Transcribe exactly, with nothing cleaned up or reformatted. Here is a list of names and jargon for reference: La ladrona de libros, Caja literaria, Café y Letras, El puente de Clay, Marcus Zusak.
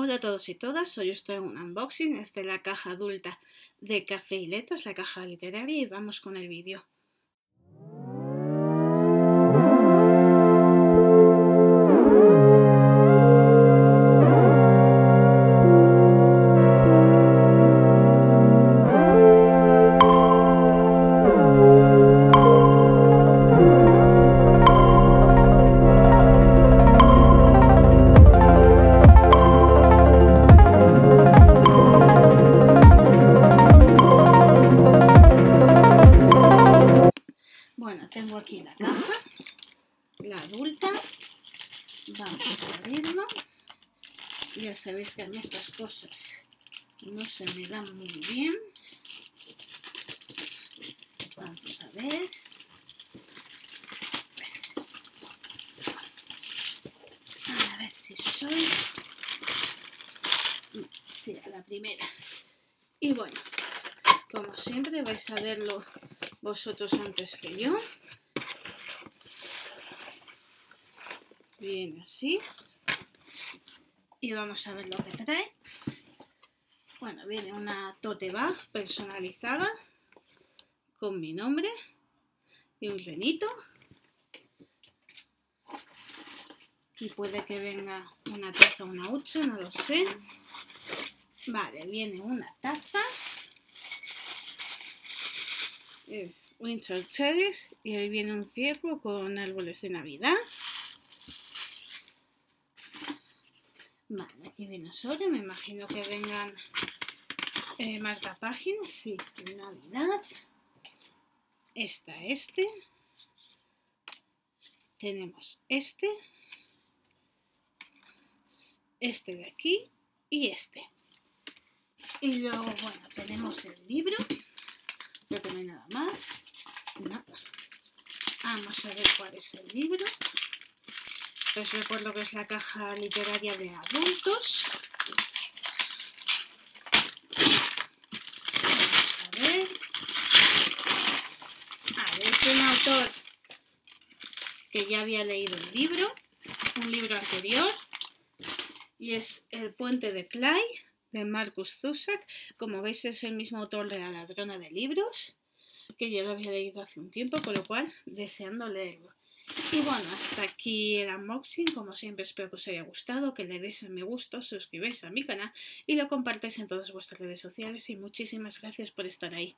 Hola a todos y todas, hoy os traigo un unboxing, es de la caja adulta de Café y Letras, la caja literaria, y vamos con el vídeo. Tengo aquí la caja, la adulta, vamos a abrirla. Ya sabéis que a mí estas cosas no se me dan muy bien. Vamos a ver. A ver si soy... Sí, a la primera. Y bueno, como siempre vais a verlo vosotros antes que yo. Bien, así. Y vamos a ver lo que trae. Bueno, viene una tote bag personalizada con mi nombre y un renito. Y puede que venga una taza o una hucha, no lo sé. Vale, viene una taza. Eh, Winter Cherries. Y ahí viene un ciervo con árboles de Navidad. Vale, aquí viene sobre, me imagino que vengan eh, marcapáginas, sí, de Navidad. Está este. Tenemos este. Este de aquí y este. Y luego, bueno, tenemos el libro. Creo que no hay nada más. No. Vamos a ver cuál es el libro. Os recuerdo que es la caja literaria de adultos. Vamos a ver. A ver, es un autor que ya había leído el libro, un libro anterior, y es El puente de Clay, de Marcus Zusak. Como veis, es el mismo autor de La ladrona de libros, que yo lo había leído hace un tiempo, con lo cual deseando leerlo. Y bueno, hasta aquí el unboxing. Como siempre, espero que os haya gustado, que le deis a me gusta, os suscribáis a mi canal y lo compartáis en todas vuestras redes sociales, y muchísimas gracias por estar ahí.